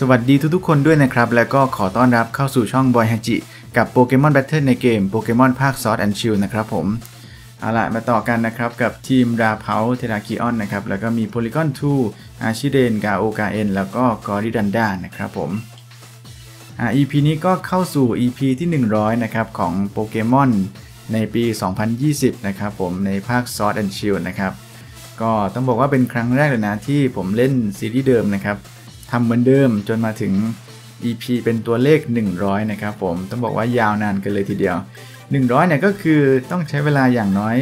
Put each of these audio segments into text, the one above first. สวัสดีทุกๆคนด้วยนะครับและก็ขอต้อนรับเข้าสู่ช่องบอยฮาจิกับโปเกมอนแบทเทิลในเกมโปเกมอนภาค Sword and Shield นะครับผมเอาล่ะมาต่อกันนะครับกับทีมดาเพาเทราคิออนนะครับแล้วก็มีโพลิกอน2อาชิเดนกาโอกาเอ็นแล้วก็กอริดันดานะครับผมEP นี้ก็เข้าสู่ EP ที่100นะครับของโปเกมอนในปี2020นะครับผมในภาค Sword and Shield นะครับก็ต้องบอกว่าเป็นครั้งแรกเลยนะที่ผมเล่นซีรีส์เดิมนะครับทำเหมือนเดิมจนมาถึง EP เป็นตัวเลข100นะครับผมต้องบอกว่ายาวนานกันเลยทีเดียว100เนี่ยก็คือต้องใช้เวลาอย่างน้อย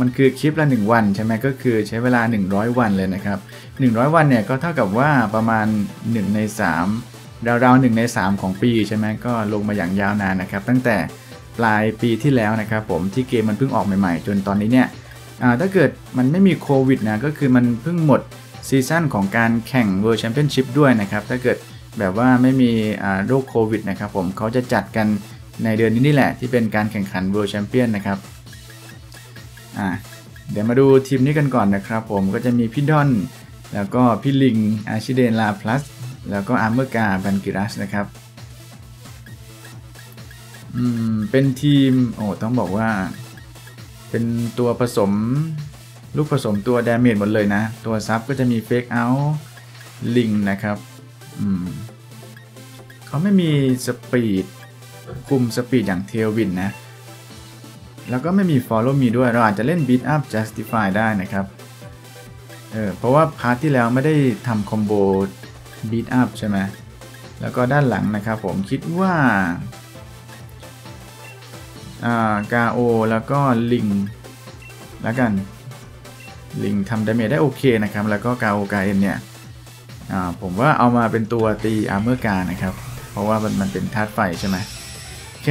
มันคือคลิปละ1วันใช่ไหมก็คือใช้เวลา100วันเลยนะครับ100วันเนี่ยก็เท่ากับว่าประมาณ1ใน3ราวๆ1ใน3ของปีใช่ไหมก็ลงมาอย่างยาวนานนะครับตั้งแต่ปลายปีที่แล้วนะครับผมที่เกมมันเพิ่งออกใหม่ๆจนตอนนี้เนี่ยถ้าเกิดมันไม่มีโควิดนะก็คือมันเพิ่งหมดซีซั่นของการแข่ง World Championship ด้วยนะครับถ้าเกิดแบบว่าไม่มีโรคโควิดนะครับผมเขาจะจัดกันในเดือนนี้นี่แหละที่เป็นการแข่งขัน World Champion นะครับเดี๋ยวมาดูทีมนี้กันก่อนนะครับผมก็จะมีพี่ดอนแล้วก็พี่ลิงอาชิเดนลาพลัสแล้วก็อาร์เมอร์กาบันกิรัสนะครับเป็นทีมโอ้ต้องบอกว่าเป็นตัวผสมลูกผสมตัวดาเมจหมดเลยนะตัวซับก็จะมีเฟกเอาท์ลิงนะครับเขาไม่มีสปีดคุมสปีดอย่างเทลวินนะแล้วก็ไม่มี Follow Me ด้วยเราอาจจะเล่น Beat Up Justify ได้นะครับเพราะว่าพาร์ทที่แล้วไม่ได้ทำคอมโบ Beat Up ใช่ไหมแล้วก็ด้านหลังนะครับผมคิดว่ากาโอแล้วก็ลิงแล้วกันลิงทำดาเมจได้โอเคนะครับแล้วก็กาโอกาเอ็นเนี่ยผมว่าเอามาเป็นตัวตีอาร์เมอร์กานะครับเพราะว่ามันเป็นธาตุไฟใช่ไหมโอเค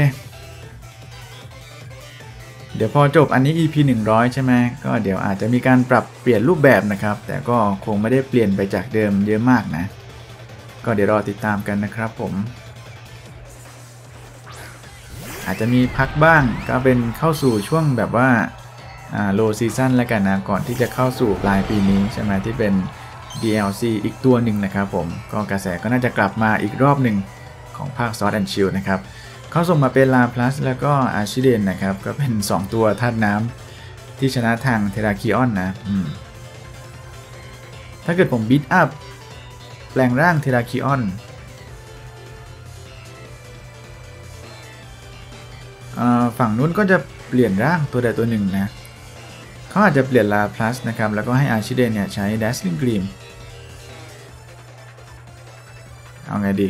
เดี๋ยวพอจบอันนี้ EP 100ใช่ไหมก็เดี๋ยวอาจจะมีการปรับเปลี่ยนรูปแบบนะครับแต่ก็คงไม่ได้เปลี่ยนไปจากเดิมเยอะมากนะก็เดี๋ยวรอติดตามกันนะครับผมอาจจะมีพักบ้างก็เป็นเข้าสู่ช่วงแบบว่าโลซีซั่นแล้วกันนะก่อนที่จะเข้าสู่ปลายปีนี้ใช่ไหมที่เป็น DLC อีกตัวหนึ่งนะครับผมก็กระแสก็น่าจะกลับมาอีกรอบหนึ่งของภาค Sword and Shield นะครับเขาส่งมาเป็นลาพลัสแล้วก็อาชิเดนนะครับก็เป็น2ตัวธาตุน้ำที่ชนะทางเทราคิออนนะถ้าเกิดผมบิทอัพแปลงร่างเทราคิออนฝั่งนู้นก็จะเปลี่ยนร่างตัวใดตัวหนึ่งนะเขาอาจจะเปลี่ยนลาพลัสนะครับแล้วก็ให้อาชิเดนเนี่ยใช้ Dazzling Gleam เอาไงดี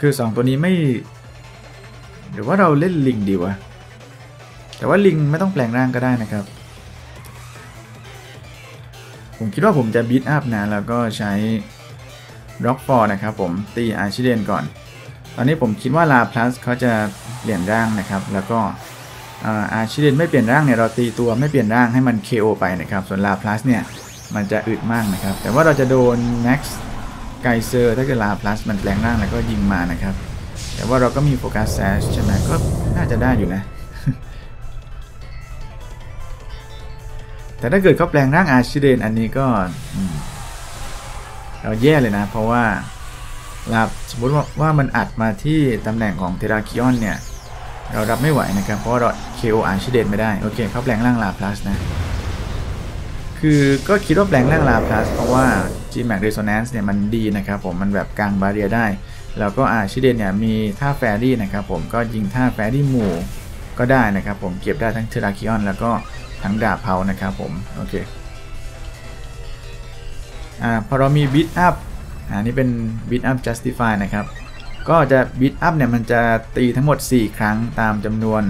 คือ2ตัวนี้ไม่หรือว่าเราเล่นลิงดีวะแต่ว่าลิงไม่ต้องแปลงร่างก็ได้นะครับผมคิดว่าผมจะบีทอัพนะแล้วก็ใช้ร็อกฟอร์นะครับผมตีอาชิเดนก่อนตอนนี้ผมคิดว่าลาพลัสเขาจะเปลี่ยนร่างนะครับแล้วก็อาชิเดนไม่เปลี่ยนร่างเนี่ยเราตีตัวไม่เปลี่ยนร่างให้มัน KO ไปนะครับส่วนลาพลัสเนี่ยมันจะอึดมากนะครับแต่ว่าเราจะโดนแม็กซ์ไกเซอร์ถ้าเกิดลาพลัสมันแปลงร่างแล้วก็ยิงมานะครับแต่ว่าเราก็มีโฟกัสแซชใช่ไหมก็น่าจะได้อยู่นะแต่ถ้าเกิดเขาแปลงร่างอาชิเดนอันนี้ก็เราแย่เลยนะเพราะว่าสมมติว่ามันอัดมาที่ตำแหน่งของเทราคิออนเนี่ยเรารับไม่ไหวนะครับเพราะเรา KO อาชิเดนไม่ได้โอเคเขาแปลงร่างลาพลัสนะคือก็คิดว่าแปลงร่างลาพลัสเพราะว่า G-Max Resonance เนี่ยมันดีนะครับผมมันแบบกลางบาเรียได้แล้วก็อาชิเดนเนี่ยมีท่าแฟรี่นะครับผมก็ยิงท่าแฟรี่หมู่ก็ได้นะครับผมเก็บได้ทั้งเทราคิออนแล้วก็ทั้งดาบเพานะครับผมโอเคพอเรามีบิทอัพอันนี้เป็นบิทอัพ Justify นะครับก็จะบิทอัพเนี่ยมันจะตีทั้งหมด4ครั้งตามจำนวน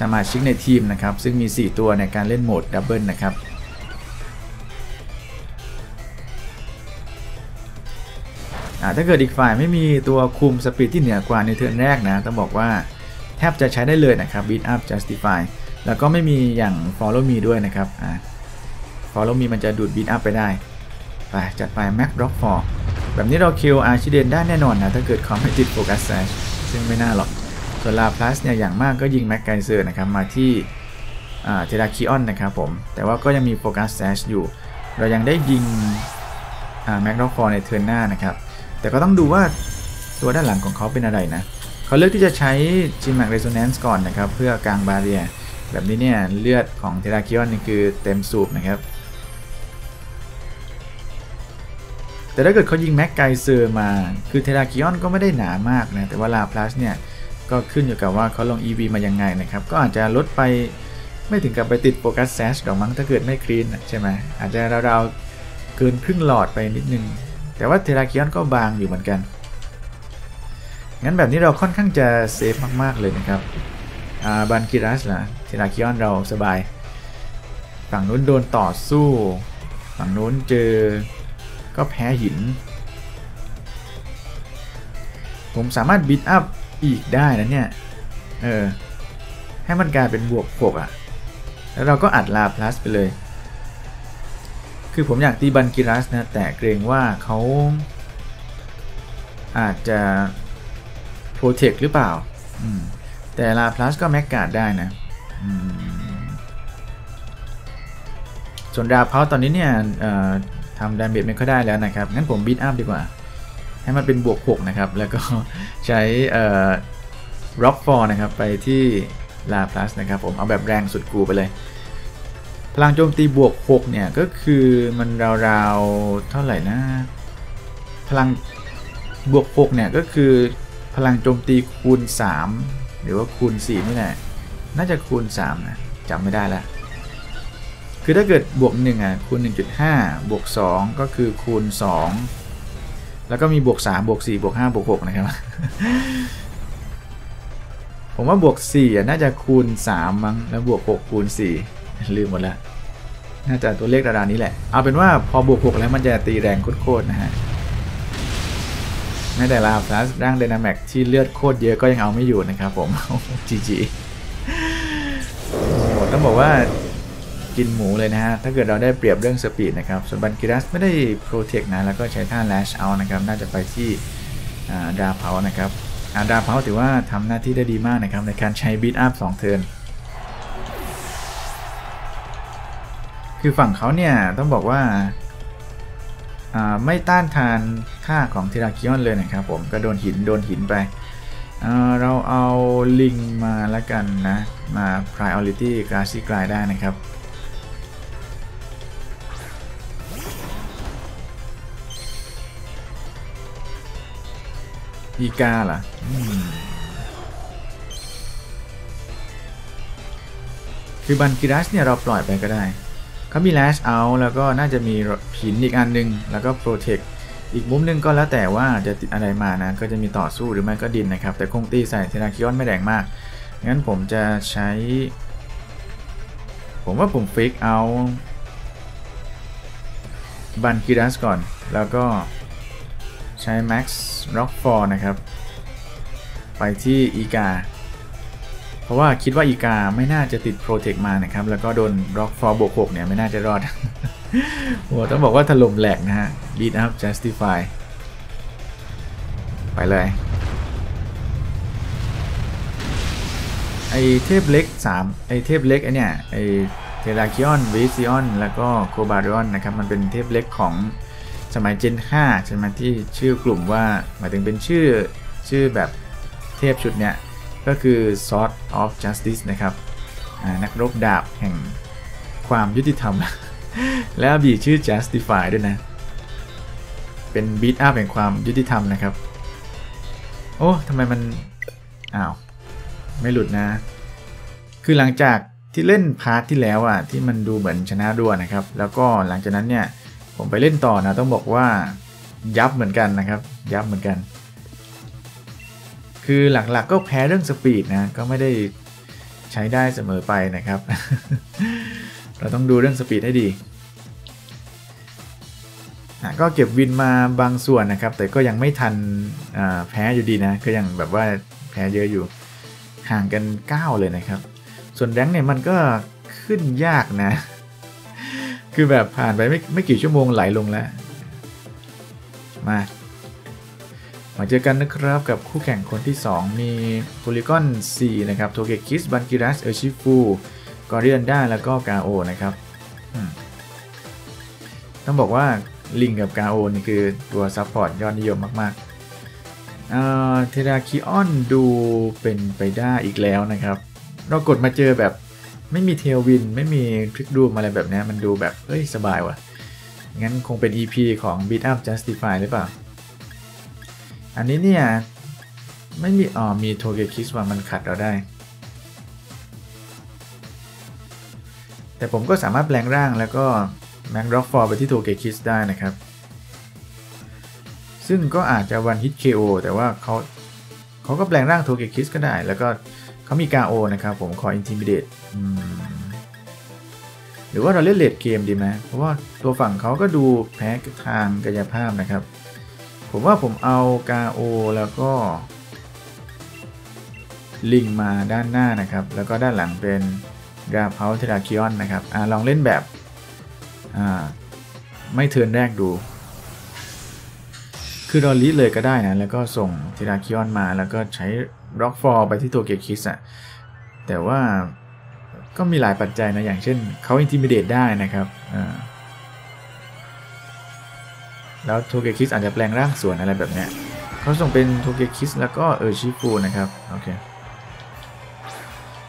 สมาชิกในทีมนะครับซึ่งมี4ตัวในการเล่นโหมดดับเบิลนะครับถ้าเกิดอีกฝ่ายไม่มีตัวคุมสปีดที่เหนือกว่าในเทิร์นแรกนะต้องบอกว่าแทบจะใช้ได้เลยนะครับBeat Up Justify แล้วก็ไม่มีอย่าง Follow Me ด้วยนะครับFollow Me มันจะดูด Beat Up ไปได้ไปจัดไป Max Rock 4แบบนี้เราคิวอาชิเดนได้แน่นอนนะถ้าเกิดเขาไม่ติดโฟกัสแซชซึ่งไม่น่าหรอกส่วนลาพลัสเนี่ยอย่างมากก็ยิงแม็กไกเซอร์นะครับมาที่เทราคิออนนะครับผมแต่ว่าก็ยังมีโฟกัสแซชอยู่เรายังได้ยิง แม็กดอฟฟอร์ในเทิร์นหน้านะครับแต่ก็ต้องดูว่าตัวด้านหลังของเขาเป็นอะไรนะเขาเลือกที่จะใช้จิมแม็กเรโซแนนซ์ก่อนนะครับเพื่อกางบาเรียแบบนี้เนี่ยเลือดของเทราคิออนนี่คือเต็มสูบนะครับแต่ถ้าเกิดเขายิงแม็กไกเซอร์มาคือเทราคิออนก็ไม่ได้หนามากนะแต่ว่าลาพลัสเนี่ยก็ขึ้นอยู่กับว่าเขาลง EV มายังไงนะครับก็อาจจะลดไปไม่ถึงกับไปติดโฟกัสแซชดอกมั้งถ้าเกิดไม่คลีนใช่ไหมอาจจะราวๆเกินครึ่งหลอดไปนิดนึงแต่ว่าเทราคิออนก็บางอยู่เหมือนกันงั้นแบบนี้เราค่อนข้างจะเซฟมากๆเลยนะครับบันคิรัสล่ะเทราคิออนเราสบายฝั่งนู้นโดนต่อสู้ฝั่งนู้นเจอก็แพ้หินผมสามารถบิดอัพอีกได้นะเนี่ยให้มันกลายเป็นบวก6อ่ะแล้วเราก็อัดลาพลัสไปเลยคือผมอยากตีบันกิรัสนะแต่เกรงว่าเขาอาจจะโปรเทคหรือเปล่าแต่ลาพลัสก็แม็กการ์ดได้นะส่วนดาเพาตอนนี้เนี่ยทำดาเมจมันก็ได้แล้วนะครับงั้นผมบีทอัพดีกว่าให้มันเป็นบวก6นะครับแล้วก็ใช้ร็อกฟอร์นะครับไปที่ลาพลัสนะครับผมเอาแบบแรงสุดกูไปเลยพลังโจมตีบวก6เนี่ยก็คือมันราวๆเท่าไหร่นะพลังบวก6เนี่ยก็คือพลังโจมตีคูณ3หรือว่าคูณ4นี่แหละน่าจะคูณ3นะจำไม่ได้ละคือถ้าเกิดบวก1อ่ะคูณ 1.5 บวก2ก็คือคูณ2แล้วก็มีบวก3บวก4บวก5บวก6นะครับ ผมว่าบวก4น่าจะคูณ3มั้งแล้วบวก6คูณ4ลืมหมดแล้วน่าจะตัวเลขดารานี้แหละเอาเป็นว่าพอบวก6แล้วมันจะตีแรงโคตรๆนะฮะแม้แต่ลาพลัสร่างไดนาแม็กที่เลือดโคตรเยอะก็ยังเอาไม่อยู่นะครับผม GG ต้องบอกว่ากินหมูเลยนะฮะถ้าเกิดเราได้เปรียบเรื่องสปีดนะครับส่วนบันกิรัสไม่ได้โปรเทคนะแล้วก็ใช้ท่าแลชเอานะครับน่าจะไปที่ดาเพานะครับดาเพาถือว่าทำหน้าที่ได้ดีมากนะครับในการใช้บีทอัพ2เทิร์นคือฝั่งเขาเนี่ยต้องบอกว่าไม่ต้านทานท่าของเทราคิออนเลยนะครับผมก็โดนหินไปเราเอาลิงมาละกันนะมา priority กราซี่กลายได้นะครับอีกาล่ะคือบันกิรัสเนี่ยเราปล่อยไปก็ได้เขามี lash out แล้วก็น่าจะมีหินอีกอันนึงแล้วก็ protect อีกมุมนึงก็แล้วแต่ว่าจะติดอะไรมานะก็จะมีต่อสู้หรือไม่ก็ดินนะครับแต่คงตีใส่เทราคิออนไม่แรงมากงั้นผมจะใช้ผมว่าผมฟิกเอาบันกิรัสก่อนแล้วก็ใช้ Max Rock 4 นะครับไปที่อีกาเพราะว่าคิดว่าอีกาไม่น่าจะติดโปรเทคมานะครับแล้วก็โดน Rock 4 บวก 6เนี่ยไม่น่าจะรอด โอ้ต้องบอกว่าถล่มแหลกนะฮะ Beat Up Justify ไปเลยไอเทพเล็ก3ไอเทพเล็กไอเนี่ยไอเทราคิออนวิซิออนแล้วก็โคบาริออนนะครับมันเป็นเทพเล็กของสมัยเจน5ใช่ไหมที่ชื่อกลุ่มว่าหมายถึงเป็นชื่อแบบเทพชุดเนี้ยก็คือ Sword of Justice นะครับนักรบดาบแห่งความยุติธรรม แล้วบีชื่อ Justify ด้วยนะเป็นบีทอัพแห่งความยุติธรรมนะครับโอ้ทำไมมันอ้าวไม่หลุดนะคือหลังจากที่เล่นพาร์ทที่แล้วอ่ะที่มันดูเหมือนชนะรวดนะครับแล้วก็หลังจากนั้นเนี่ยผมไปเล่นต่อนะต้องบอกว่ายับเหมือนกันนะครับยับเหมือนกันคือหลักๆก็แพ้เรื่องสปีดนะก็ไม่ได้ใช้ได้เสมอไปนะครับ เราต้องดูเรื่องสปีดให้ดีก็เก็บวินมาบางส่วนนะครับแต่ก็ยังไม่ทันแพ้อยู่ดีนะก็ยังแบบว่าแพ้เยอะอยู่ห่างกัน9เลยนะครับส่วนแรงเนี่ยมันก็ขึ้นยากนะคือแบบผ่านไปไม่กี่ชั่วโมงไหลลงแล้วมาเจอกันนะครับกับคู่แข่งคนที่2มีโพลิกอน4นะครับโทเกคิสบันกิรัสเอชิฟูกอริอันด้าแล้วก็กาโอนะครับต้องบอกว่า ลิงกับกาโอนี่คือตัวซัพพอร์ตยอดนิยมมากๆเทราคิออนดูเป็นไปได้อีกแล้วนะครับเรากดมาเจอแบบไม่มีเทลวินไม่มีทริกดูมอะไรแบบนี้มันดูแบบเฮ้ยสบายว่ะงั้นคงเป็น EP ของ Beat Up Justify หรือเปล่าอันนี้เนี่ยไม่มีมีโทเกคิสว่ามันขัดเราได้แต่ผมก็สามารถแปลงร่างแล้วก็แมงร็อกฟอร์ไปที่โทเกคิสได้นะครับซึ่งก็อาจจะวันฮิต KO แต่ว่าเขาก็แปลงร่างโทเกคิสก็ได้แล้วก็เขามีกาโอนะครับผมขอ Intimidate หรือว่าเราเล่นเลดเกมดีไหมเพราะว่าตัวฝั่งเขาก็ดูแพ้ทางกายภาพนะครับผมว่าผมเอากาโอแล้วก็ลิงมาด้านหน้านะครับแล้วก็ด้านหลังเป็นดราเพาเทราคิออนนะครับลองเล่นแบบไม่เทิร์นแรกดูคือเราลีดเลยก็ได้นะแล้วก็ส่งเทราคิออนมาแล้วก็ใช้ร็อกฟอร์ไปที่ตัวเกคิสอ่ะแต่ว่าก็มีหลายปัจจัยนะอย่างเช่นเขาอินทิมิเดตได้นะครับแล้วโทเกคิสอาจจะแปลงร่างส่วนอะไรแบบเนี้ยเขาส่งเป็นโทเกคิสแล้วก็ชิฟูนะครับโอเค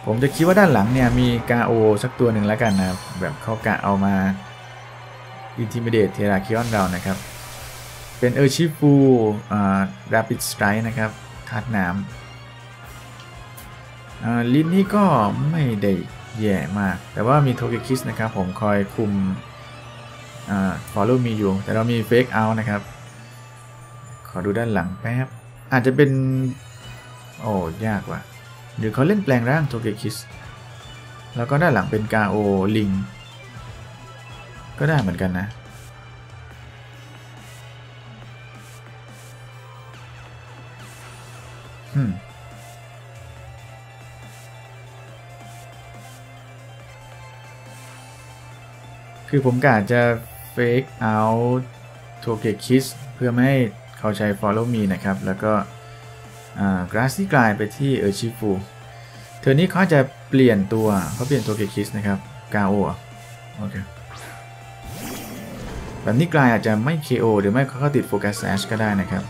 ผมจะคิดว่าด้านหลังเนี่ยมีกาโอสักตัวหนึ่งแล้วกันนะแบบเขากะเอามาอินทิมิเดตเทราคิออนเรานะครับเป็นชิฟูราปิดสไตร์นะครับธาตุน้ำลิ้นนี่ก็ไม่ได้แย่มากแต่ว่ามีโทเกคิสนะครับผมคอยคุมฟอลโล่มีอยู่แต่เรามีเฟกเอาท์นะครับขอดูด้านหลังแป๊บอาจจะเป็นโอ้ยากว่ะหรือเขาเล่นแปลงร่างโทเกคิสแล้วก็ด้านหลังเป็นกาโอลิงก็ได้เหมือนกันนะคือผมกะจะ Fake Out โทเกคิสเพื่อไม่ให้เขาใช้ Follow Me นะครับแล้วก็Grassy กลายไปที่ชิฟูเธอนี้เขาจะเปลี่ยนตัวเขาเปลี่ยนโทเกคิสนะครับกาโอโอเคแบบนี้กลายอาจจะไม่ KO หรือไม่เขาติดโฟกัสแซชก็ได้นะครับ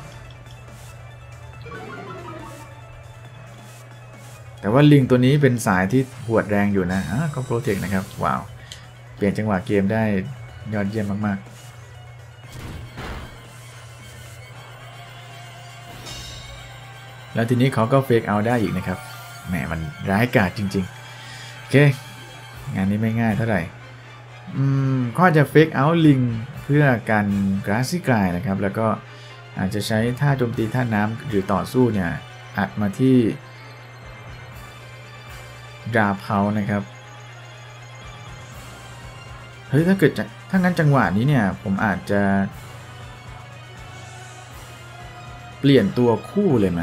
แต่ว่าลิงตัวนี้เป็นสายที่หวดแรงอยู่นะก็โปรเทคนะครับว้าวเปลี่ยนจังหวะเกมได้ยอดเยี่ยมมากๆแล้วทีนี้เขาก็เฟกเอาได้อีกนะครับแหมมันร้ายกาจจริงๆโอเคงานนี้ไม่ง่ายเท่าไหร่ก็จะเฟกเอาลิงเพื่อการกราสซี่กลายนะครับแล้วก็อาจจะใช้ท่าโจมตีท่าน้ำหรือต่อสู้เนี่ยอัดมาที่ดราเพานะครับเฮ้ยถ้างั้นจังหวะนี้เนี่ยผมอาจจะเปลี่ยนตัวคู่เลยไหม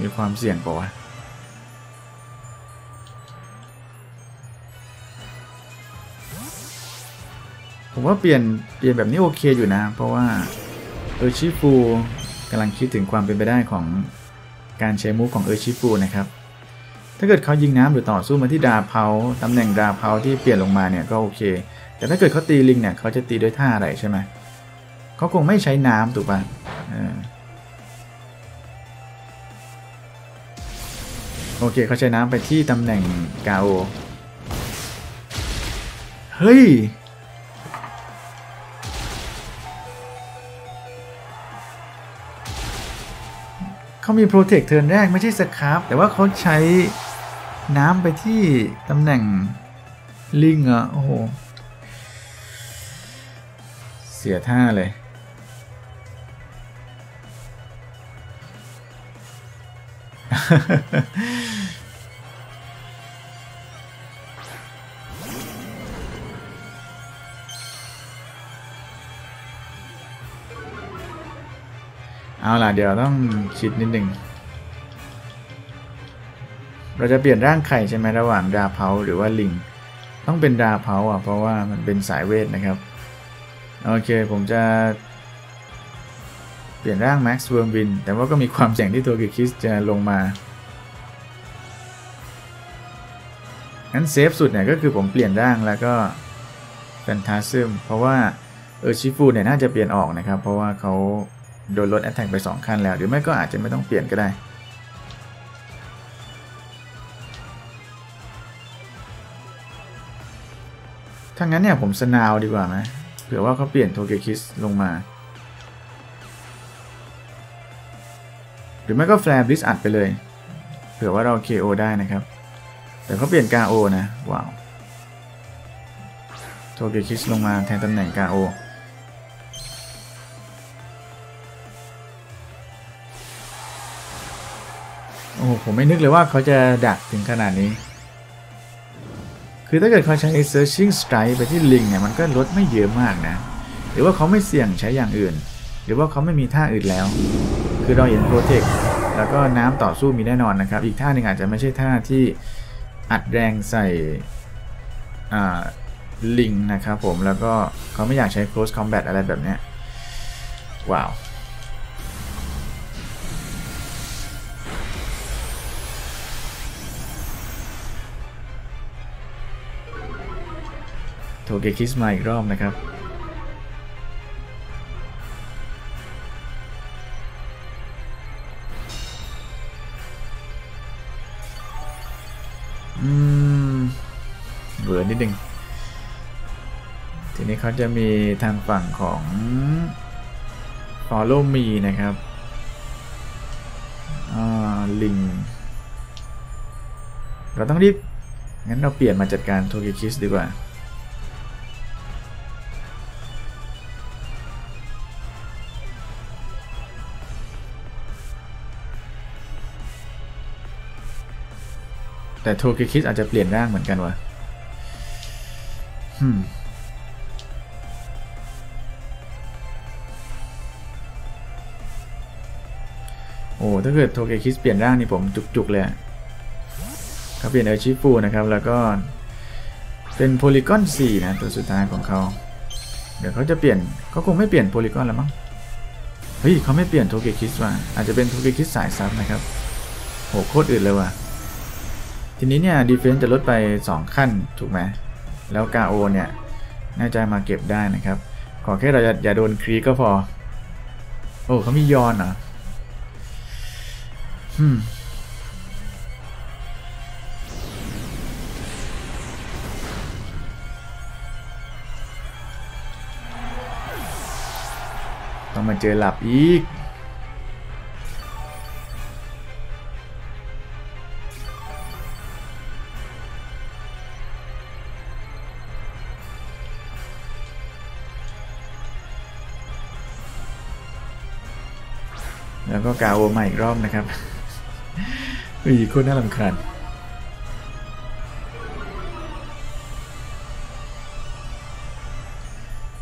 มีความเสี่ยงปะวะผมว่าเปลี่ยนแบบนี้โอเคอยู่นะเพราะว่าชิฟูกำลังคิดถึงความเป็นไปได้ของการใช้มูฟของชิฟูนะครับถ้าเกิดเขายิงน้ำหรือต่อสู้มาที่ดาเพาตำแหน่งดาเพาที่เปลี่ยนลงมาเนี่ยก็โอเคแต่ถ้าเกิดเขาตีลิงเนี่ยเขาจะตีด้วยท่าอะไรใช่ไหมเขาคงไม่ใช้น้ำถูกป่ะโอเคเขาใช้น้ำไปที่ตำแหน่งกาโอเฮ้ยเขามีโปรเทคเทิร์นแรกไม่ใช่สครับแต่ว่าเขาใช้น้ำไปที่ตำแหน่งลิงอะโอ้โหเสียท่าเลยเอาล่ะเดี๋ยวต้องคิดนิดหนึ่งเราจะเปลี่ยนร่างไข่ใช่ไหมระหว่างดาเพาหรือว่าลิงต้องเป็นดาเพาอ่ะเพราะว่ามันเป็นสายเวทนะครับโอเคผมจะเปลี่ยนร่างแม็กซ์เวิร์มวินแต่ว่าก็มีความเสี่ยงที่ตัวกิคิสจะลงมางั้นเซฟสุดเนี่ยก็คือผมเปลี่ยนร่างแล้วก็ กันทาซึมเพราะว่าชิฟูเนี่ยน่าจะเปลี่ยนออกนะครับเพราะว่าเขาโดนลดแอตแทกไป2ขั้นแล้วหรือไม่ก็อาจจะไม่ต้องเปลี่ยนก็ได้ถ้างั้นเนี่ยผมสนาวดีกว่าไหมเผื่อว่าเขาเปลี่ยนโทเกคิสลงมาหรือไม่ก็แฟร์บลิสอัดไปเลยเผื่อว่าเรา KO ได้นะครับแต่เขาเปลี่ยนกาโอนะว้าวโทเกคิสลงมาแทนตำแหน่งกาโอโอ้โหผมไม่นึกเลยว่าเขาจะดักถึงขนาดนี้คือถ้าเกิดเขาใช้ searching strike ไปที่ลิงเนี่ยมันก็ลดไม่เยอะมากนะหรือว่าเขาไม่เสี่ยงใช้อย่างอื่นหรือว่าเขาไม่มีท่าอื่นแล้วคือเราเห็นโปรเทคแล้วก็น้ำต่อสู้มีแน่นอนนะครับอีกท่าหนึ่งอาจจะไม่ใช่ท่าที่อัดแรงใส่ลิงนะครับผมแล้วก็เขาไม่อยากใช้ close combat อะไรแบบนี้ว้าวโทเกคิสมาอีกรอบนะครับเบื่อนิดนึงทีนี้เขาจะมีทางฝั่งของ Follow Me นะครับลิงเราต้องรีบงั้นเราเปลี่ยนมาจัดการโทเกคิสดีกว่าแต่โทเกคิสอาจจะเปลี่ยนร่างเหมือนกันวะโอ้ถ้าเกิดโทเกคิสเปลี่ยนร่างนี่ผมจุกๆเลยเขาเปลี่ยนชิฟูนะครับแล้วก็เป็นโพลีกอน4นะตัวสุดท้ายของเขาเดี๋ยวเขาจะเปลี่ยนเขาคงไม่เปลี่ยนโพลีกอนแล้วมั้งเฮ้ยเขาไม่เปลี่ยนโทเกคิสว่ะอาจจะเป็นโทเกคิสสายซับนะครับโหโคตรอื่นเลยว่ะทีนี้เนี่ยดีเฟนซ์จะลดไป2ขั้นถูกไหมแล้วกาโอเนี่ยน่าจะมาเก็บได้นะครับขอแค่เราอย่าโดนครีก็พอโอ้เขามียอนเหรอต้องมาเจอหลับอีกแล้วก็กาโอมาอีกรอบนะครับอุ้ยโคตรน่ารำคาญ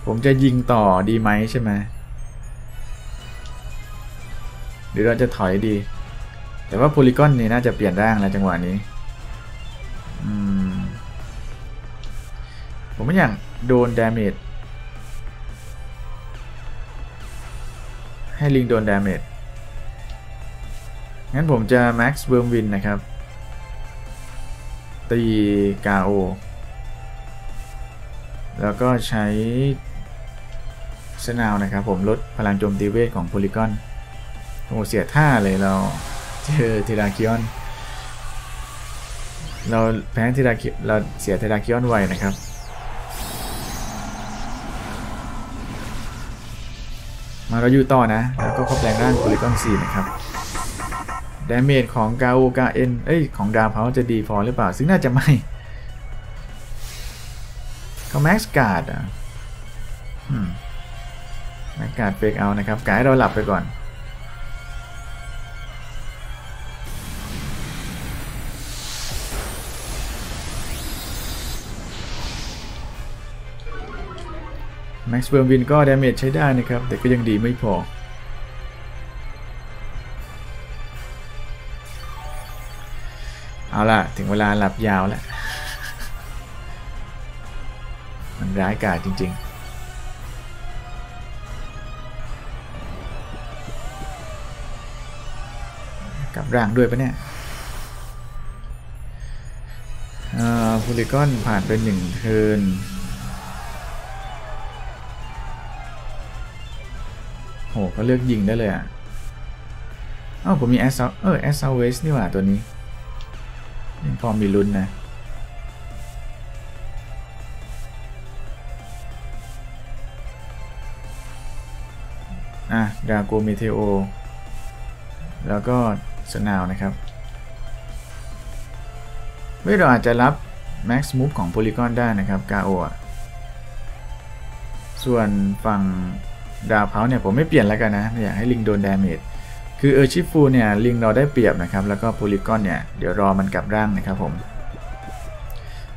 ผมจะยิงต่อดีไหมใช่ไหมหรือเราจะถอยดีแต่ว่าโพลีกอนนี่น่าจะเปลี่ยนร่างแล้วจังหวะนี้ผมไม่อยากโดนดาเมจให้ลิงโดนดาเมจงั้นผมจะ Max Worm Win นะครับตีกาโอแล้วก็ใช้สนาวนะครับผมลดพลังโจมตีเวทของโพลีกอนโอ้เสียท่าเลยเราเจอเทราคิออนเราแพ้เทราคิเราเสียเทราคิออนไวนะครับมาเราอยู่ต่อนะแล้วก็ครอบแรงร่างโพลีกอน4นะครับดาเมจของกาโอกาเอ็นของดาวเพาจะดีพอหรือเปล่าซึ่งน่าจะไม่เขาแม็กซ์การ์ดแม็กซ์การ์ดเฟกเอานะครับกายเราหลับไปก่อนแม็กซ์เบิร์นวินก็ดาเมจใช้ได้นะครับแต่ก็ยังดีไม่พอเอาล่ะถึงเวลาหลับยาวแล้วมันร้ายกาจจริงๆกับร่างด้วยปะเนี่ยโพลีกอนผ่านไป1 เทิร์น โหก็เลือกยิงได้เลยอ่ะอ้าวผมมีแอสซาเวสนี่หว่าตัวนี้ยังพอมีลุ้นนะอ่ะดราโกเมเทโอแล้วก็สนาวนะครับไม่เราอาจจะรับแม็กซ์มูฟของโพลีกอนได้นะครับกาโอส่วนฝั่งดาวเพาเนี่ยผมไม่เปลี่ยนแล้วกันนะอยากให้ลิงโดนดาเมจคือเออชิฟูเนี่ยลิงเราได้เปรียบนะครับแล้วก็โพลีกอนเนี่ยเดี๋ยวรอมันกลับร่างนะครับผม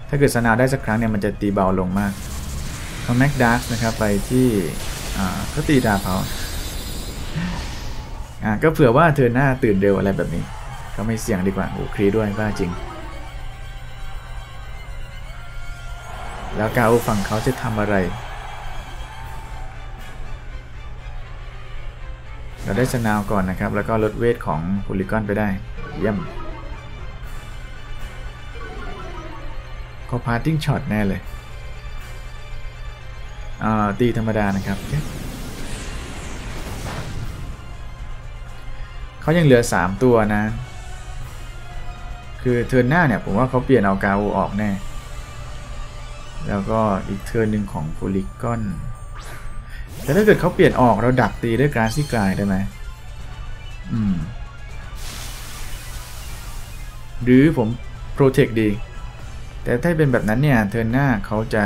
ถ้าเกิดสนาวได้สักครั้งเนี่ยมันจะตีเบาลงมากเขาแม็กดาร์กนะครับไปที่ก็ตีดาวเพาก็เผื่อว่าเธอหน้าตื่นเร็วอะไรแบบนี้ก็ไม่เสี่ยงดีกว่าโอ้ครีด้วยบ้าจริงแล้วกาโอฝั่งเขาจะทำอะไรเราได้สนาวก่อนนะครับแล้วก็ลดเวทของโพลีกอนไปได้เยี่ยมเขาพาร์ติ้งช็อตแน่เลยตีธรรมดานะครับเขายังเหลือ3ตัวนะคือเทิร์นหน้าเนี่ยผมว่าเขาเปลี่ยนเอากาโอออกแน่แล้วก็อีกเทิร์นหนึ่งของโพลีกอนแต่ถ้าเกิดเขาเปลี่ยนออกเราดักตีด้วยกราสซี่กลายได้ไหมหรือผมโปรเทคดีแต่ถ้าเป็นแบบนั้นเนี่ยเทิร์นหน้าเขาจะ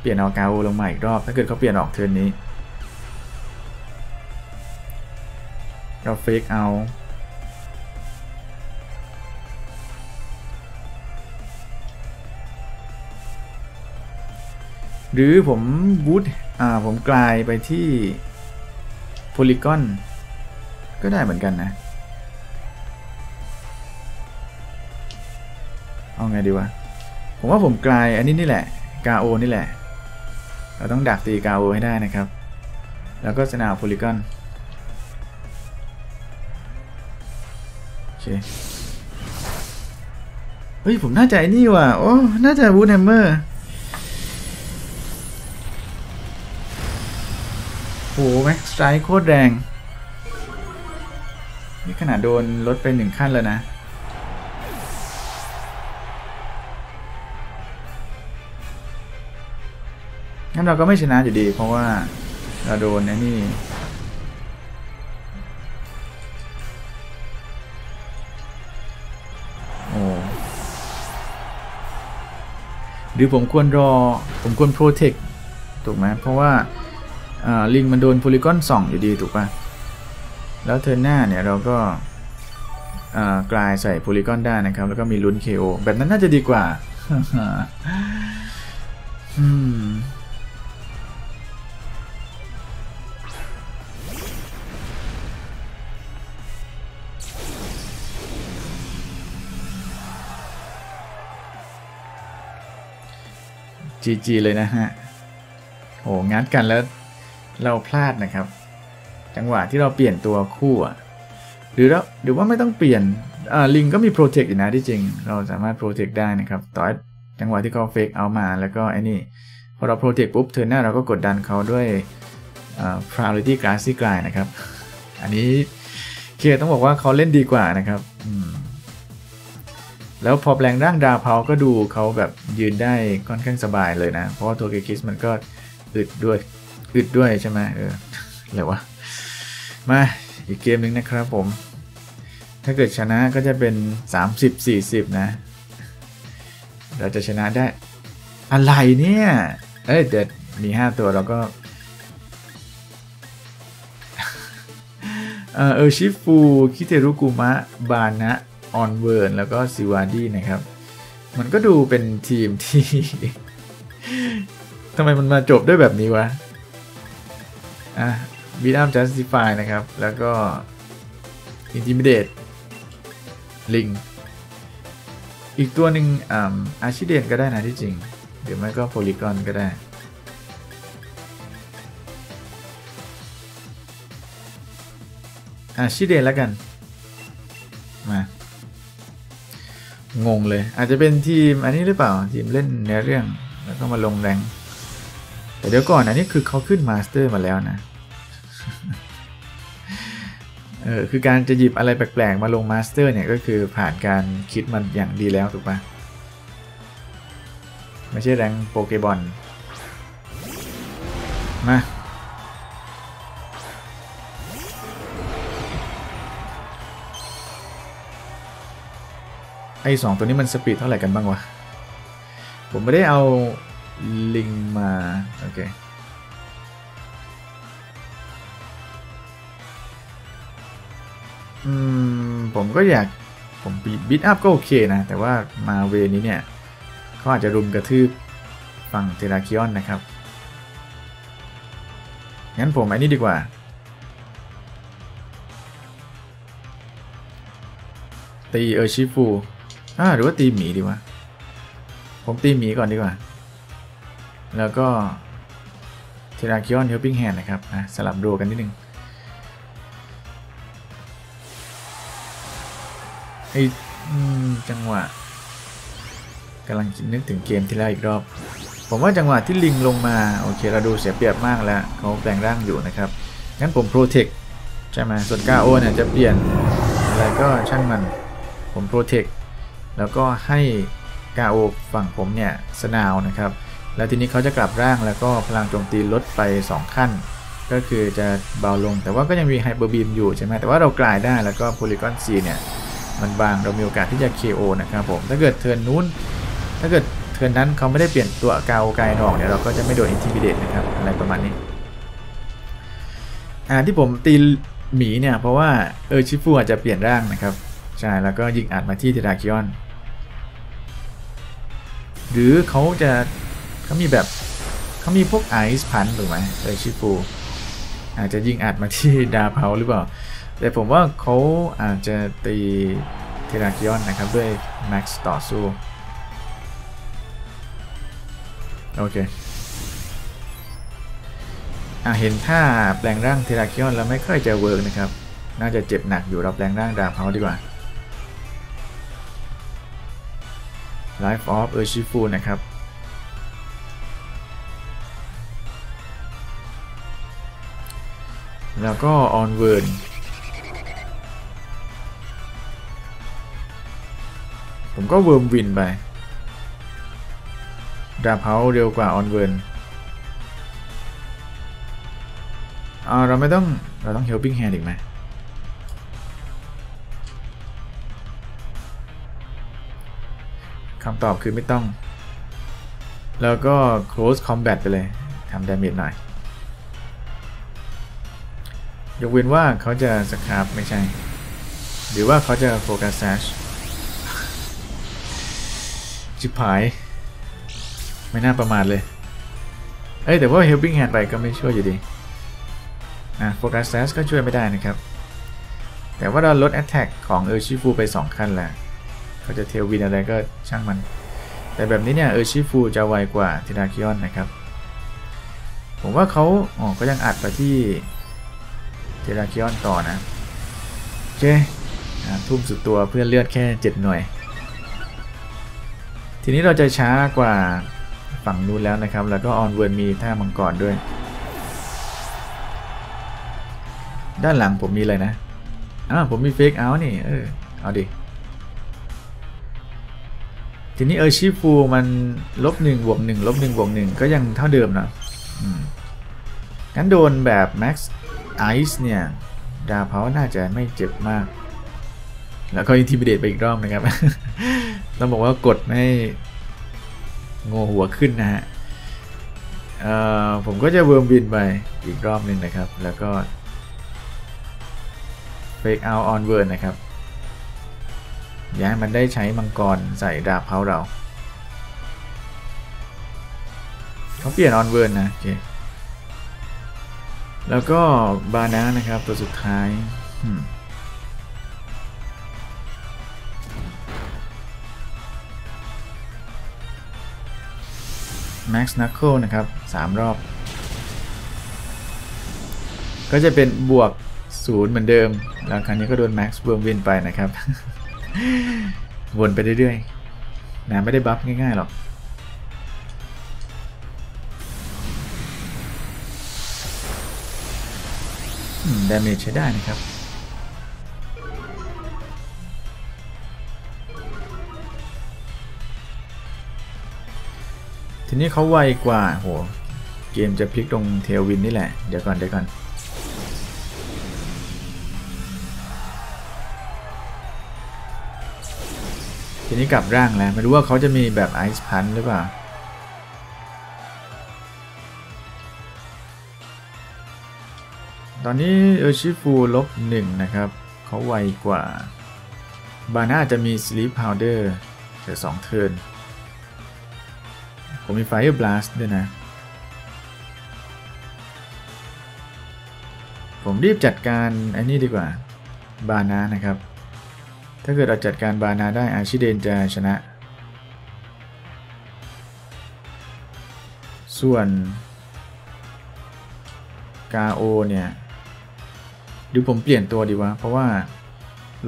เปลี่ยนเอากาโอลงมาอีกรอบถ้าเกิดเขาเปลี่ยนออกเทิร์นนี้เราเฟกเอาหรือผมบูทผมกลายไปที่โพลีกอนก็ได้เหมือนกันนะเอาไงดีวะผมว่าผมกลายอันนี้นี่แหละกาโอนี่แหละเราต้องดักตีกาโอให้ได้นะครับแล้วก็สนาวโพลีกอนเฮ้ยผมน่าจะไอ้นี่ว่ะโอ้น่าจะวูดแฮมเมอร์โหแม็กสไตร์โคตรแรงนี่ขนาดโดนลดไป1ขั้นแล้วนะงั้นเราก็ไม่ชนะอยู่ดีเพราะว่าเราโดนไอ้นี่หรือผมควรรอผมควรโปรเทคถูกไหมเพราะว่าลิงมันโดนโพลีกอนส่องอยู่ดีถูกป่ะแล้วเทิร์นหน้าเนี่ยเราก็กลายใส่โพลีกอนได้นะครับแล้วก็มีลุ้น KO แบบนั้นน่าจะดีกว่า GG เลยนะฮะโหงัดกันแล้วเราพลาดนะครับจังหวะที่เราเปลี่ยนตัวคู่หรือว่าไม่ต้องเปลี่ยนลิงก็มีโปรเทคอยู่นะที่จริงเราสามารถโปรเทคได้นะครับต่อจังหวะที่เขาเฟกเอามาแล้วก็ไอ้นี่พอเราโปรเทคปุ๊บเทิร์นหน้าเราก็กดดันเขาด้วยpriority glassy glide นะครับอันนี้เคต้องบอกว่าเขาเล่นดีกว่านะครับแล้วพอแปลงร่างดาวเพาก็ดูเขาแบบยืนได้ค่อนข้างสบายเลยนะเพราะว่าตัวเกคิสมันก็อึดด้วยใช่ไหมอะไรวะมาอีกเกมหนึ่งนะครับผมถ้าเกิดชนะก็จะเป็น30-40นะเราจะชนะได้อะไรเนี่ยเดี๋ยวมี5ตัวเราก็ชิฟูคิเทรุกุมะบานะออนเวิร์นแล้วก็ซิวาดี้นะครับมันก็ดูเป็นทีมที่ ทำไมมันมาจบด้วยแบบนี้วะบีดัมจัสติฟายนะครับแล้วก็อินทิมิเดตลิงอีกตัวหนึ่งอาชิเดนก็ได้นะที่จริงหรือไม่ก็โพลีกอนก็ได้อาชิเดนแล้วกันมางงเลยอาจจะเป็นทีมอันนี้หรือเปล่าทีมเล่นในเรื่องแล้วก็มาลงแรงแต่เดี๋ยวก่อนอันนี้คือเขาขึ้นมาสเตอร์มาแล้วนะ คือการจะหยิบอะไรแปลกๆมาลงมาสเตอร์เนี่ยก็คือผ่านการคิดมันอย่างดีแล้วถูกปะไม่ใช่แรงโปเกบอลมาไอ้2ตัวนี้มันสปีดเท่าไหร่กันบ้างวะผมไม่ได้เอาลิงมาโอเคผมก็อยากผมบิดอัพก็โอเคนะแต่ว่ามาเวนี้เนี่ยเขาอาจจะรุมกระทืบฝั่งเทราคิออนนะครับงั้นผมไอ้นี่ดีกว่าตีชิฟูหรือว่าตีหมีดีวะผมตีหมีก่อนดีกว่าแล้วก็เทราคิออนเฮลปิ้งแฮนด์นะครับสลับดูกันนิดนึงไอจังหวะกำลังนึกถึงเกมที่แล้วอีกรอบผมว่าจังหวะที่ลิงลงมาโอเคเราดูเสียเปรียบมากแล้วเขาแปลงร่างอยู่นะครับงั้นผมโปรเทคใช่ไหมส่วนกาโอเนี่ยจะเปลี่ยนอะไรก็ช่างมันผมโปรเทคแล้วก็ให้กาโอฝั่งผมเนี่ยสนาวนะครับแล้วทีนี้เขาจะกลับร่างแล้วก็พลังโจมตีลดไป2ขั้นก็คือจะเบาลงแต่ว่าก็ยังมีไฮเปอร์บีมอยู่ใช่ไหมแต่ว่าเรากลายได้แล้วก็โพลีกอนซีเนี่ยมันบางเรามีโอกาสที่จะ KO นะครับผมถ้าเกิดเทิร์นนู้นถ้าเกิดเทิร์นนั้นเขาไม่ได้เปลี่ยนตัวกาวไกลออกเนี่ยเราก็จะไม่โดน Intimidate นะครับอะไรประมาณนี้ที่ผมตีหมีเนี่ยเพราะว่าชิฟูอาจจะเปลี่ยนร่างนะครับใช่แล้วก็ยิงอัดมาที่เทราคิออนหรือเขามีแบบเขามีพวกไอซ์พันถูกไหมชิฟูอาจจะยิงอัดมาที่ดาเพาหรือเปล่าแต่ผมว่าเขาอาจจะตีเทราคิออนนะครับด้วยแม็กซ์ต่อสู้โอเคเห็นท่าแปลงร่างเทราคิออนแล้วไม่ค่อยจะเวิร์กนะครับน่าจะเจ็บหนักอยู่เราแปลงร่างดาเพาดีกว่าไลฟ์ออฟชิฟูนะครับแล้วก็ออนเวิร์นผมก็เวิร์มวินไปดาบเฮาเร็วกว่าออนเวิร์นเราไม่ต้องเฮลปิ้งแฮนด์อีกไหมคำตอบคือไม่ต้องแล้วก็ close combat ไปเลยทำดาเมจหน่อยยกเว้นว่าเขาจะสครับไม่ใช่หรือว่าเขาจะโฟกัสแซชจิบหายไม่น่าประมาทเลยแต่ว่า helping hand ไปก็ไม่ช่วยอยู่ดีโฟกัสแซชก็ช่วยไม่ได้นะครับแต่ว่าเราลด attack ของชิฟูไป2ขั้นแล้วเขาจะเทลวินอะไรก็ช่างมันแต่แบบนี้เนี่ยชิฟูจะไวกว่าเทราคิออนนะครับผมว่าเขาก็ยังอัดไปที่เทราคิออนต่อนะโอเคทุ่มสุดตัวเพื่อเลือดแค่7หน่วยทีนี้เราจะช้ากว่าฝั่งนู้นแล้วนะครับแล้วก็ออนเวิร์นมีท่ามังกรด้วยด้านหลังผมมีอะไรนะผมมีเฟกเอาท์นี่เอาดิทีนี้ชิฟูมันลบ1บวก1ลบ1บวก1ก็ยังเท่าเดิมนะงั้นโดนแบบแม็กซ์ไอซ์เนี่ยดาเพาน่าจะไม่เจ็บมากแล้วก็อินทิมิเดตไปอีกรอบนะครับต้องบอกว่ากดไม่โง่หัวขึ้นนะฮะผมก็จะเวิร์มบินไปอีกรอบหนึ่งนะครับแล้วก็ break out on word นะครับย้ายมันได้ใช้มังกรใส่ดาบเผาเราเขาเปลี่ยน on word นะโอเคแล้วก็บานานะครับตัวสุดท้ายแม็กซ์นัคเคิลนะครับ3รอบก็จะเป็นบวก0เหมือนเดิมแล้วครั้งนี้ก็โดนแม็กซ์เวิร์มวินไปนะครับ วนไปเรื่อยๆนะไม่ได้บัฟง่ายๆหรอกดาเมจใช้ได้นะครับ ทีนี้เขาไวกว่าโหเกมจะพลิกตรงเทลวินนี่แหละเดี๋ยวก่อนทีนี้กลับร่างแล้วไม่รู้ว่าเขาจะมีแบบไอซ์พันหรือเปล่าตอนนี้เอชิฟูลบ1นะครับเขาไวกว่าบาน่าจะมีสลีปพาวเดอร์เดี๋ยว2เทิร์นผมมีไฟเออร์บลัสด้วยนะผมรีบจัดการไอ้นี่ดีกว่าบาน่านะครับถ้าเกิดเราจัดการบาน่าได้อาชิเดนจะชนะส่วนกาโอเนี่ยหรือผมเปลี่ยนตัวดีวะเพราะว่า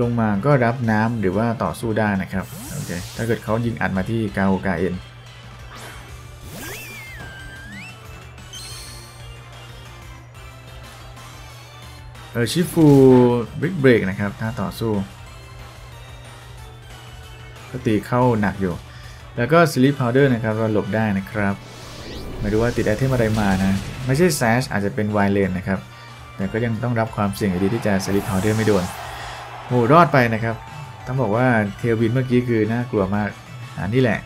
ลงมาก็รับน้ำหรือว่าต่อสู้ได้นะครับโอเคถ้าเกิดเขายิงอัดมาที่กาโอกาเอ็นชิฟูบิ๊กเบรกนะครับถ้าต่อสู้ก็ตีเข้าหนักอยู่แล้วก็สลิปพาวเดอร์นะครับเราหลบได้นะครับไม่รู้ว่าติดไอเทมอะไรมานะไม่ใช่แซชอาจจะเป็นไวเลนนะครับแต่ก็ยังต้องรับความเสี่ยงอยู่ดีที่จะสลิปพาวเดอร์ไม่โดนโหรอดไปนะครับต้องบอกว่าเทลวินเมื่อกี้คือน่ากลัวมากนี่แหละ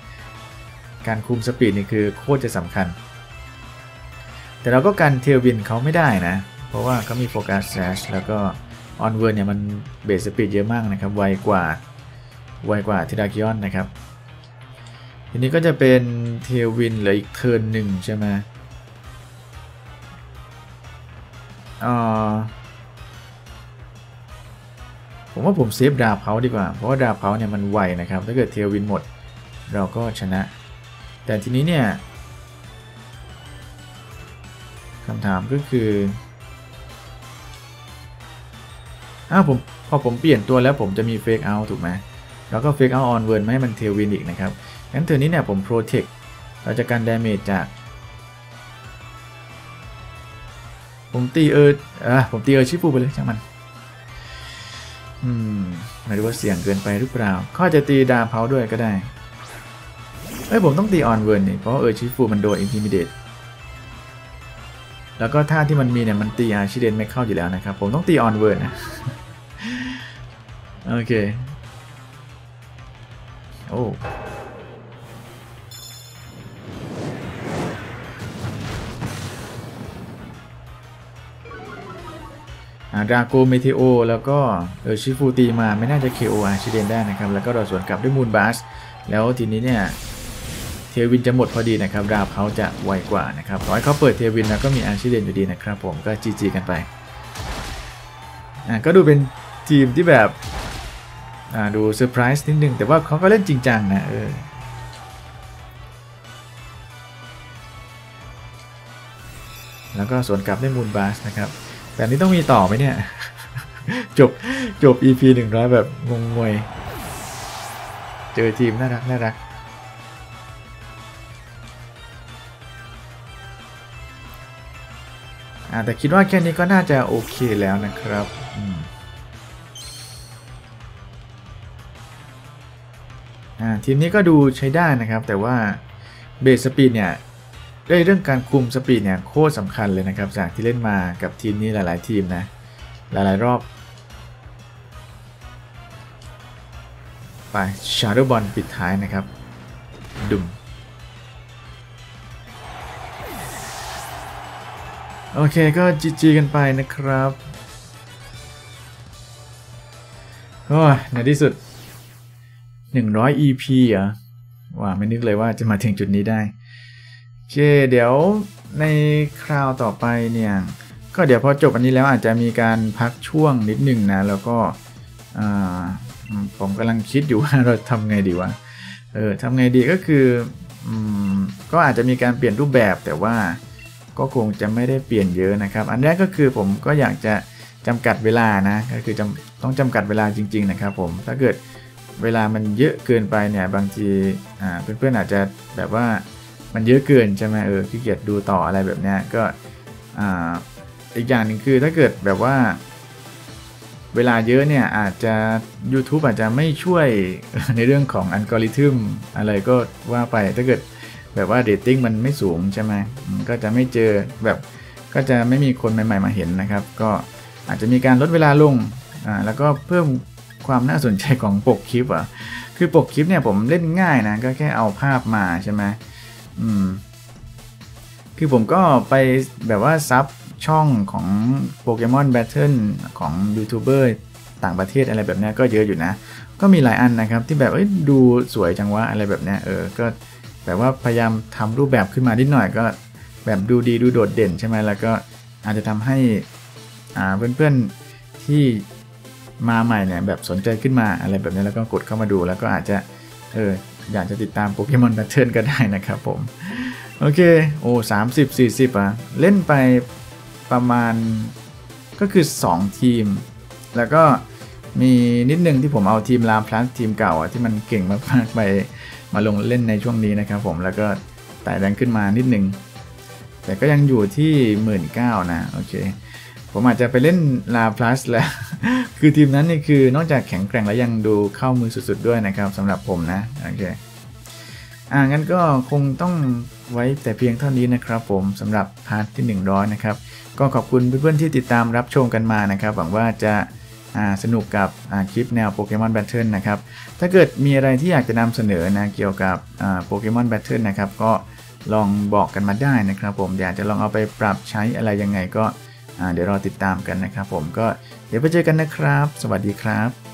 การคุมสปีดนี่คือโคตรจะสำคัญแต่เราก็กันเทลวินเขาไม่ได้นะเพราะว่าเขามีโฟกัสแซชแล้วก็ออนเวิร์ดเนี่ยมันเบสสปีดเยอะมากนะครับไวกว่าทิรากิออนนะครับทีนี้ก็จะเป็นเทลวินเหลืออีกเทิร์นหนึ่งใช่ไหมผมว่าผมเซฟดาบเขาดีกว่าเพราะว่าดาบเขาเนี่ยมันไวนะครับถ้าเกิดเทลวินหมดเราก็ชนะแต่ทีนี้เนี่ยคำถามก็คือผมพอผมเปลี่ยนตัวแล้วผมจะมีเฟกเอาถูกไหมแล้วก็เฟกเอาออนเวิร์ดไม่ให้มันเทลวินอีกนะครับงั้นเทอร์นี้เนี่ยผมโปรเทคเราจะกันดาเมจจากผมตีชิฟูไปเลยช่างมันไม่รู้ว่าเสี่ยงเกินไปหรือเปล่าข้อจะตีดาเพาด้วยก็ได้ผมต้องตีออนเวิร์ดนี่เพราะชิฟูมันโดนอินทิมิเดตแล้วก็ท่าที่มันมีเนี่ยมันตีอาชิเดนไม่เข้าอยู่แล้วนะครับผมต้องตีออนเวิร์ดนะโอเคโอ้ดราโกเมเทโอแล้วก็ชิฟูตีมาไม่น่าจะ KO อาชิเดนได้นะครับแล้วก็เราสวนกลับด้วยมูนบาสแล้วทีนี้เนี่ยเทวินจะหมดพอดีนะครับดาบเขาจะไวกว่านะครับขอให้เขาเปิดเทวินแล้วก็มีอาชิเดนอยู่ดีนะครับผมก็จีกันไปก็ดูเป็นทีมที่แบบดูเซอร์ไพรส์นิดนึงแต่ว่าเขาก็เล่นจริงจังนะแล้วก็สวนกลับด้วยมูนบาสนะครับแต่นี้ต้องมีต่อไหมเนี่ย จบ EP 100แบบงงงวยเจอทีมน่ารักแต่คิดว่าแค่นี้ก็น่าจะโอเคแล้วนะครับทีมนี้ก็ดูใช้ได้นะครับแต่ว่าเบสสปีดเนี่ยเรื่องการคุมสปีดเนี่ยโคตรสำคัญเลยนะครับจากที่เล่นมากับทีมนี้หลายๆทีมนะหลายๆรอบไปชาร์โดบอลปิดท้ายนะครับดุมโอเคก็จีกันไปนะครับโอ้ในที่สุด100 EP อ่ะว่าไม่นึกเลยว่าจะมาถึงจุดนี้ได้โอเคเดี๋ยวในคราวต่อไปเนี่ยก็เดี๋ยวพอจบอันนี้แล้วอาจจะมีการพักช่วงนิดหนึ่งนะแล้วก็ผมกำลังคิดอยู่ว่าเราทำไงดีวะทำไงดีก็คือก็อาจจะมีการเปลี่ยนรูปแบบแต่ว่าก็คงจะไม่ได้เปลี่ยนเยอะนะครับอันแรกก็คือผมก็อยากจะจำกัดเวลานะก็คือต้องจำกัดเวลาจริงๆนะครับผมถ้าเกิดเวลามันเยอะเกินไปเนี่ยบางทีเพื่อนๆอาจจะแบบว่ามันเยอะเกินใช่ไหมขี้เกียจดูต่ออะไรแบบนี้ก็อีกอย่างหนึ่งคือถ้าเกิดแบบว่าเวลาเยอะเนี่ยอาจจะ YouTube อาจจะไม่ช่วยในเรื่องของอัลกอริทึมอะไรก็ว่าไปถ้าเกิด แบบว่าเรตติ้งมันไม่สูงใช่ไหมก็จะไม่เจอแบบก็จะไม่มีคนใหม่ๆมาเห็นนะครับก็อาจจะมีการลดเวลาลงแล้วก็เพิ่มความน่าสนใจของปกคลิปอ่ะคือปกคลิปเนี่ยผมเล่นง่ายนะก็แค่เอาภาพมาใช่ไหมคือผมก็ไปแบบว่าซับช่องของ Pokemon Battle ของยูทูบเบอร์ต่างประเทศอะไรแบบนี้ก็เยอะอยู่นะก็มีหลายอันนะครับที่แบบดูสวยจังวะอะไรแบบนี้ก็แบบว่าพยายามทำรูปแบบขึ้นมานิดหน่อยก็แบบดูดีดูโดดเด่นใช่ไหมแล้วก็อาจจะทำให้เพื่อนๆที่มาใหม่เนี่ยแบบสนใจขึ้นมาอะไรแบบนี้แล้วก็กดเข้ามาดูแล้วก็อาจจะอยากจะติดตาม Pokemon Battle ก็ได้นะครับผมโอเคโอ้30-40อ่ะเล่นไปประมาณก็คือ2ทีมแล้วก็มีนิดนึงที่ผมเอาทีมรามพลัสทีมเก่าที่มันเก่งมากๆไปมาลงเล่นในช่วงนี้นะครับผมแล้วก็ไต่แรงขึ้นมานิดนึงแต่ก็ยังอยู่ที่ 19,000 นะโอเคผมอาจจะไปเล่นลาพลัสแล้วคือทีมนั้นนี่คือนอกจากแข็งแกร่งแล้วยังดูเข้ามือสุดๆด้วยนะครับสำหรับผมนะโอเคงั้นก็คงต้องไว้แต่เพียงเท่านี้นะครับผมสำหรับพาร์ทที่100นะครับก็ขอบคุณเพื่อนๆที่ติดตามรับชมกันมานะครับหวังว่าจะสนุกกับคลิปแนว Pokemon Battle นะครับถ้าเกิดมีอะไรที่อยากจะนำเสนอนะเกี่ยวกับ Pokemon Battle นะครับก็ลองบอกกันมาได้นะครับผมอยากจะลองเอาไปปรับใช้อะไรยังไงก็เดี๋ยวรอติดตามกันนะครับผมก็เดี๋ยวไปเจอกันนะครับสวัสดีครับ